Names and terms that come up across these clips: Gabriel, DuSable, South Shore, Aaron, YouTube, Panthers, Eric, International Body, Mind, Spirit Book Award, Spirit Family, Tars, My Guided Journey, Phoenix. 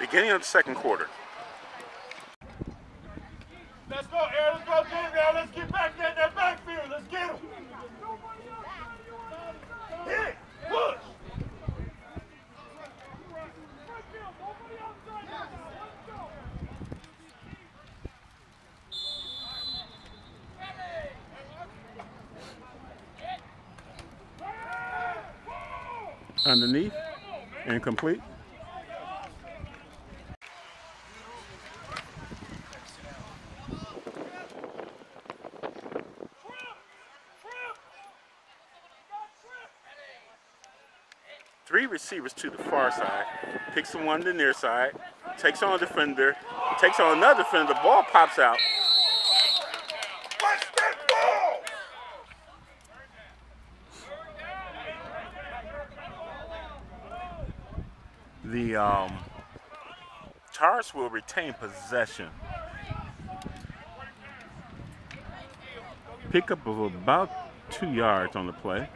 beginning of the second quarter. Let's go, Aaron. Let's go, Gabriel. Let's get back in that backfield. Let's get him. Hit. Push. Underneath, incomplete. Three receivers to the far side, picks the one to the near side, takes on a defender, takes on another defender, the ball pops out. The Tars will retain possession. Pickup of about 2 yards on the play.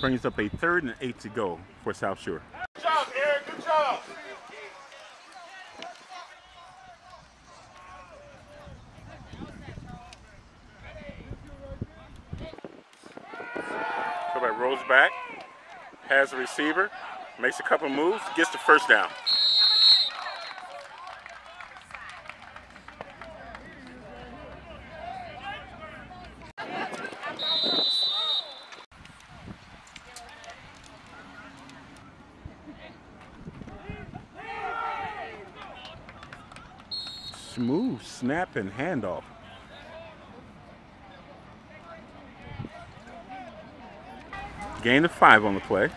Brings up a 3rd and 8 to go for South Shore. Good job, Eric. Good job. Everybody rolls back, has a receiver. Makes a couple moves, gets the first down. Smooth snap and handoff. Gain of 5 on the play.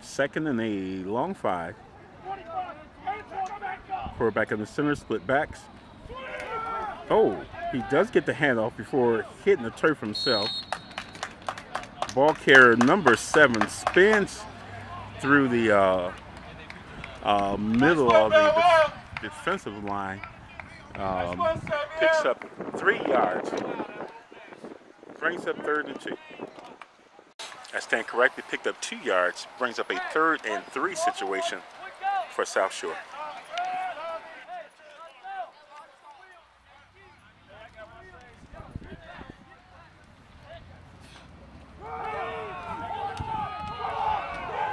Second and a long 5. Quarterback in the center, split backs. Oh, he does get the handoff before hitting the turf himself. Ball carrier number 7 spins through the middle of the defensive line. Picks up 3 yards. Brings up 3rd and 2. I stand corrected, picked up 2 yards, brings up a 3rd and 3 situation for South Shore.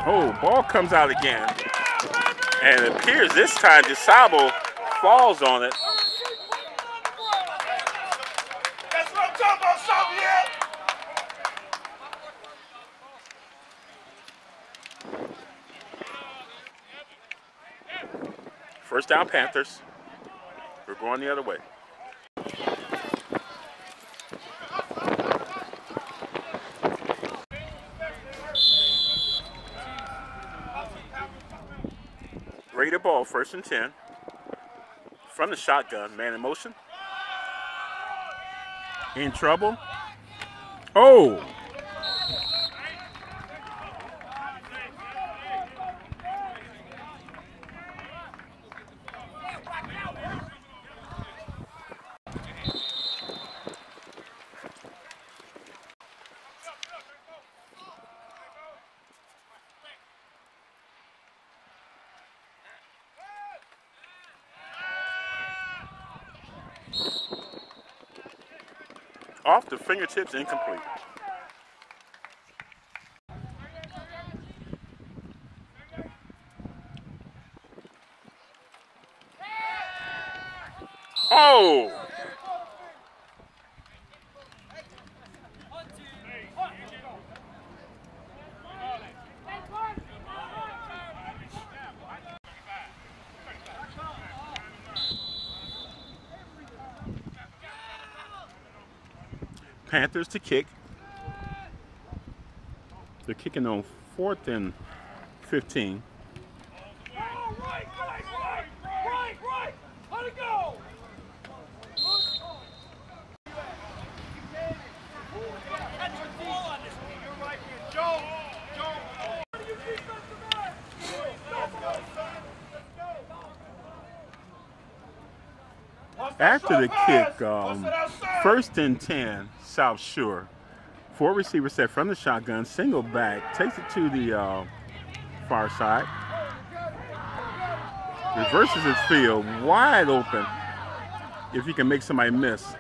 Oh, ball comes out again. And it appears this time DuSable falls on it. First down, Panthers. We're going the other way. Ready to ball, 1st and 10. From the shotgun, man in motion. In trouble. Oh! Off the fingertips, incomplete. Oh! Panthers to kick. They're kicking on 4th and 15. Right. Let it go. Let's After the kick, first and 10, South Shore. Four receivers set from the shotgun, single back, takes it to the far side. Reverses his field, wide open. If you can make somebody miss.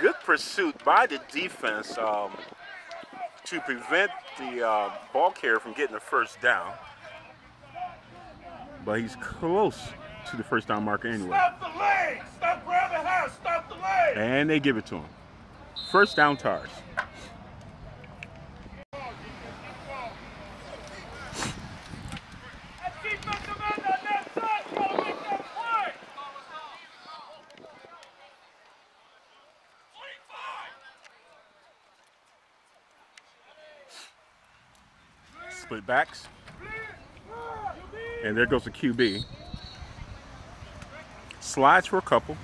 Good pursuit by the defense to prevent the ball carrier from getting the first down. But he's close to the first down marker anyway. Stop the lane! Stop grabbing the house! Stop the lane! And they give it to him. First down, Tars. Split backs. And there goes the QB. Slides for a couple.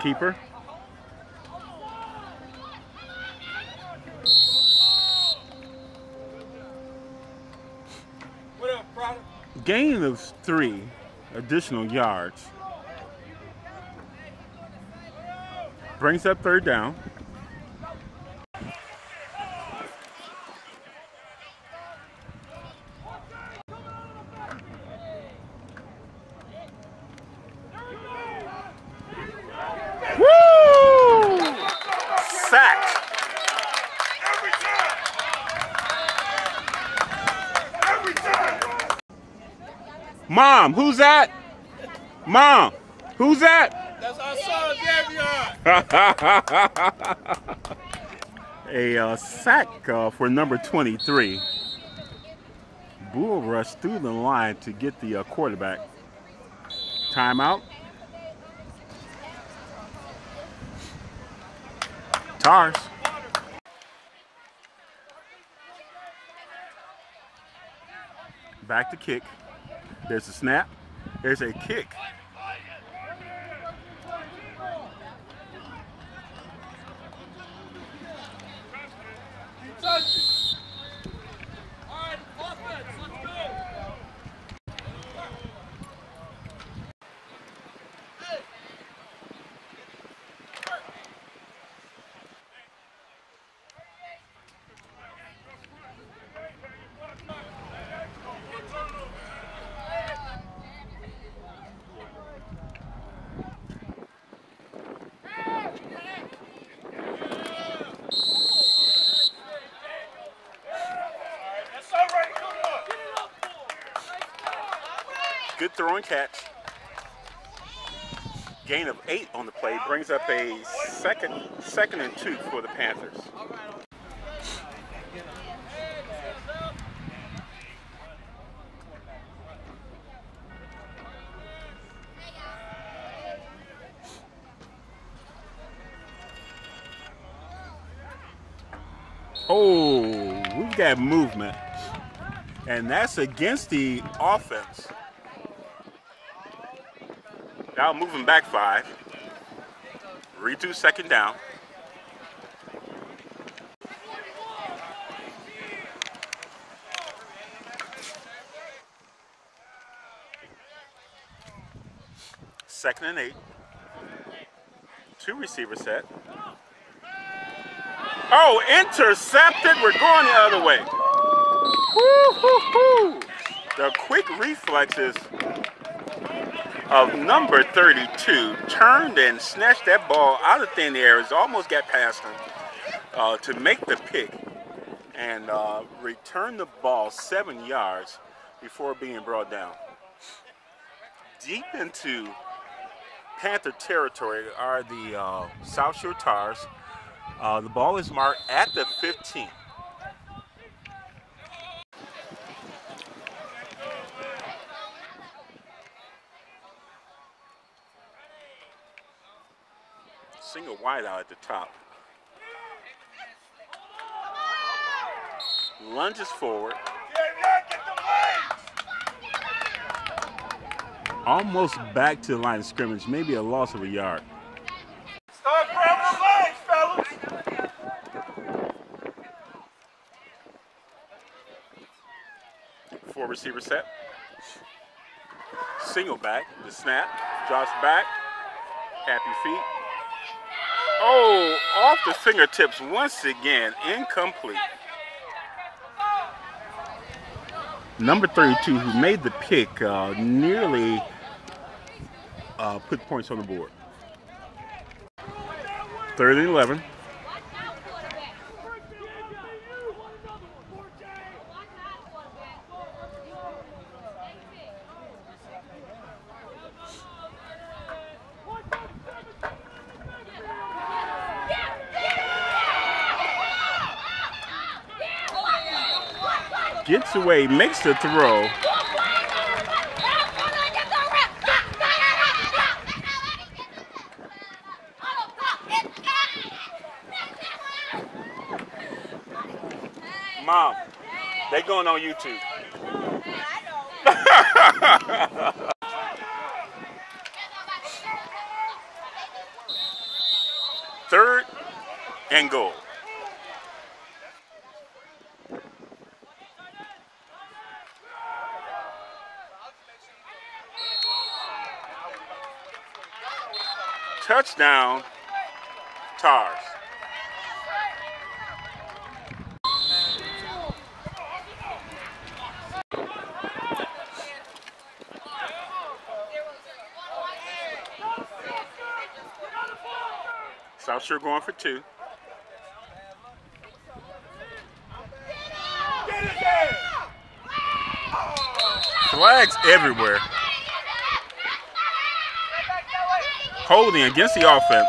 Keeper. Gain of 3 additional yards. Brings up third down. Woo! Sack. Mom, who's that? Mom, who's that? That's our son, Gabriel. A sack for number 23. Bull rush through the line to get the quarterback. Timeout. Tars. Back to kick. There's a snap. There's a kick. Good throw and catch. Gain of 8 on the play brings up a second and 2 for the Panthers. Oh, we've got movement. And that's against the offense. Now moving back 5. Redo second down. Second and 8. 2 receiver set. Oh, intercepted. We're going the other way. Woo-hoo-hoo. The quick reflexes of number 32 turned and snatched that ball out of thin air. It almost got past him to make the pick and return the ball 7 yards before being brought down. Deep into Panther territory are the South Shore Tars. The ball is marked at the 15. Single wide out at the top. Lunges forward. almost back to the line of scrimmage, maybe a loss of a yard. Start grabbing the legs, fellas! Full receiver set. Single back, the snap, drops back, happy feet. Oh, off the fingertips once again, incomplete. Number 32, who made the pick, nearly put points on the board. 3rd and 11. Gets away, makes the throw. Mom, they going on YouTube. Third and goal. Touchdown, Tars. South Shore going for 2. Flags everywhere. Holding against the offense.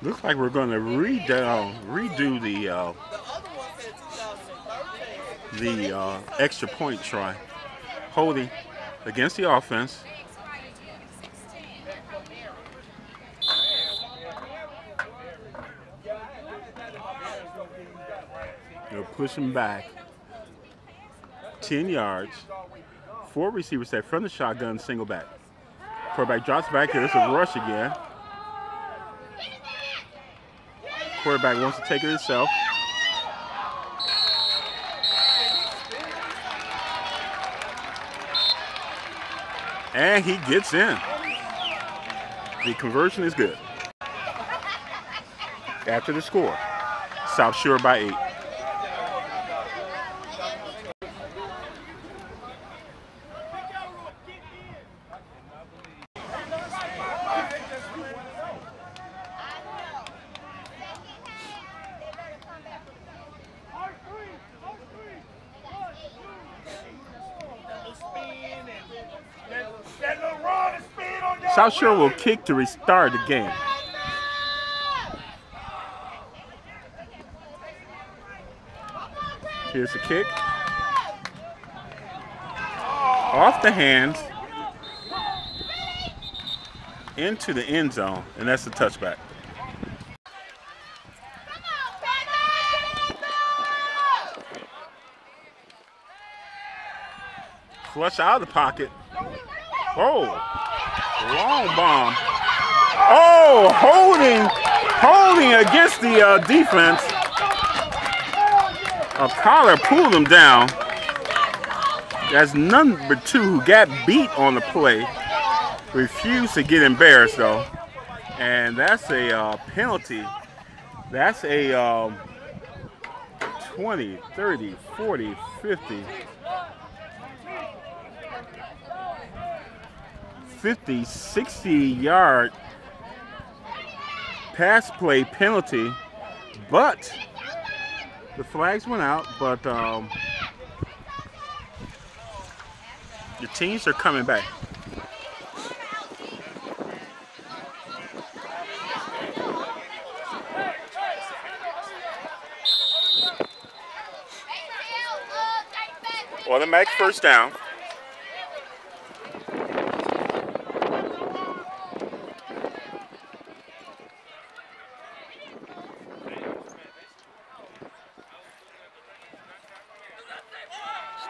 Looks like we're going to redo the extra point try. Holding against the offense. They're pushing back 10 yards. 4 receivers set from the shotgun, single back. Quarterback drops back here. This is a rush again. Quarterback wants to take it himself. And he gets in. The conversion is good. After the score, South Shore by 8. South Shore will kick to restart the game. Here's the kick. Off the hands. Into the end zone, and that's a touchback. Flush out of the pocket. Oh! Long bomb. Oh, holding against the defense. A collar pulled him down. That's number 2 who got beat on the play. Refused to get embarrassed, though. And that's a penalty. That's a 20, 30, 40, 50. 50, 60-yard pass play penalty, but the flags went out, but the teams are coming back. Automatic first down.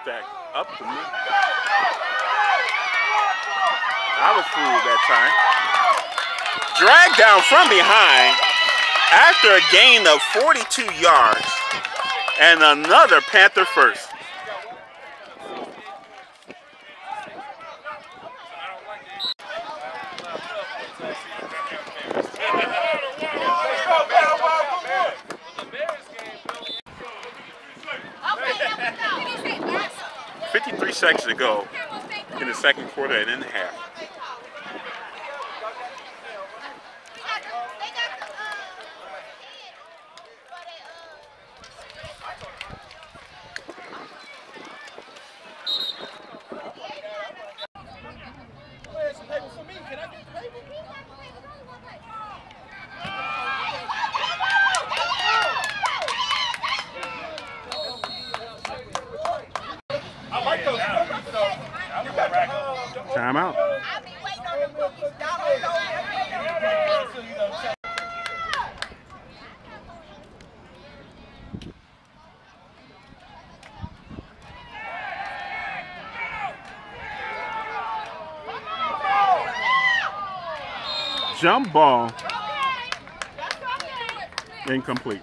back up to me. I was fooled that time. Dragged down from behind after a gain of 42 yards and another Panther first. Seconds to go in the second quarter and in a half. Jump ball, incomplete.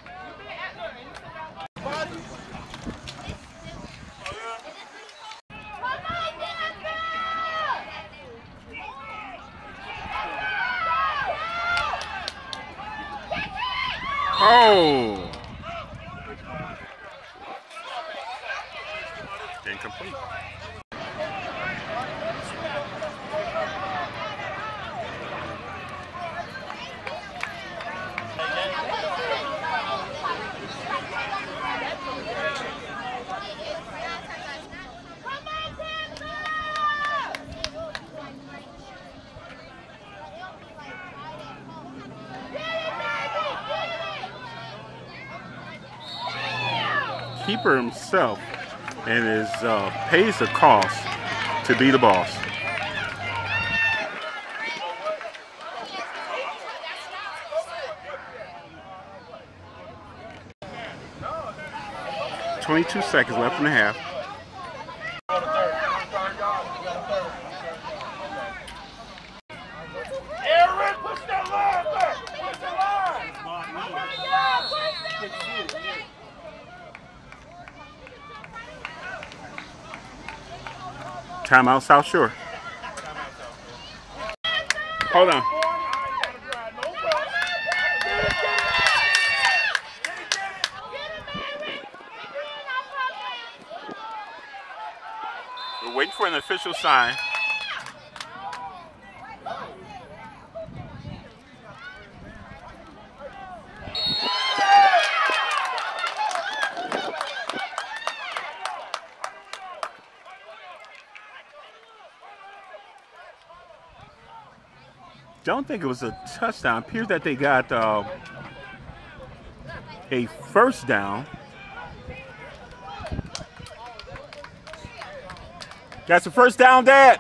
Oh, incomplete. Keeper himself and is pays the cost to be the boss. No, 22 seconds left in the half. Aaron, push that line! Push that line! Timeout, South Shore. Hold on. We're waiting for an official sign. Don't think it was a touchdown. Appears that they got a first down. That's the first down, Dad.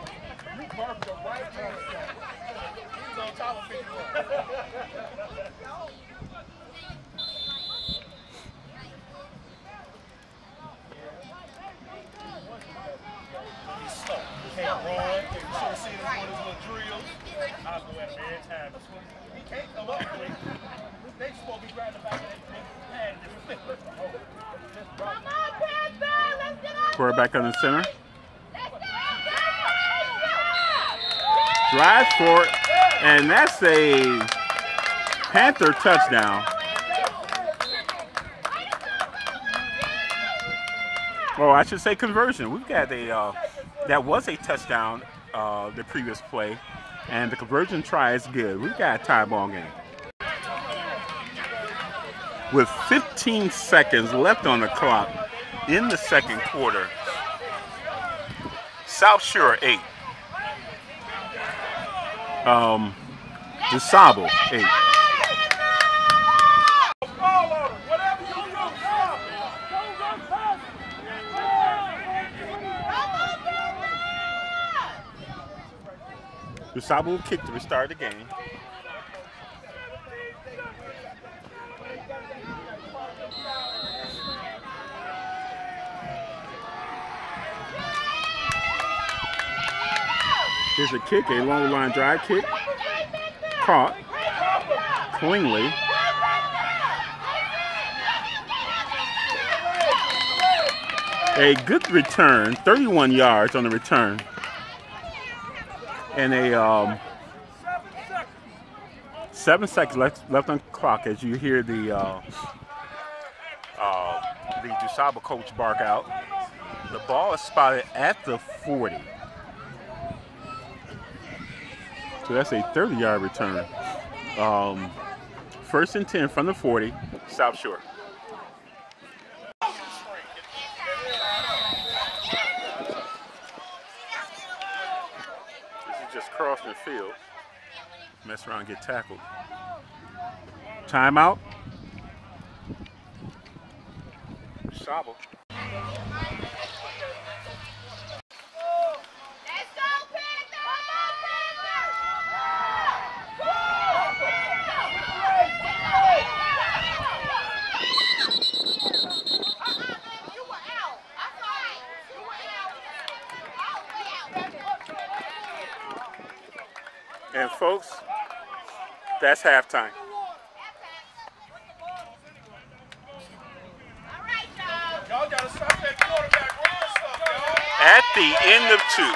Back on the center. Drive for it, and that's a Panther touchdown. Oh, I should say conversion. We've got a that was a touchdown the previous play, and the conversion try is good. We've got a tie ball game with 15 seconds left on the clock in the second quarter. South Shore 8, DuSable 8. DuSable will kick to restart the game. There's a kick, a long line drive kick. Caught. Cleanly. A good return, 31 yards on the return. And a 7 seconds left on the clock as you hear the DuSable coach bark out. The ball is spotted at the 40. So that's a 30-yard return. First and 10 from the 40, South Shore. Crossing the field, mess around, get tackled. Timeout. Sable. Let's go, Panthers! You were out. And folks, that's halftime. At the end of two,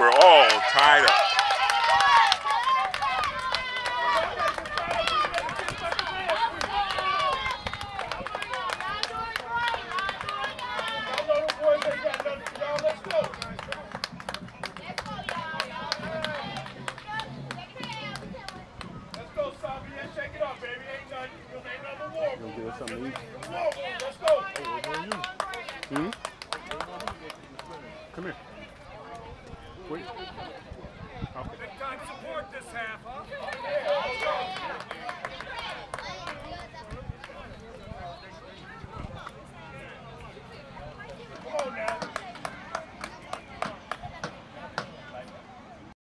we're all tied up. Big time support this half, huh?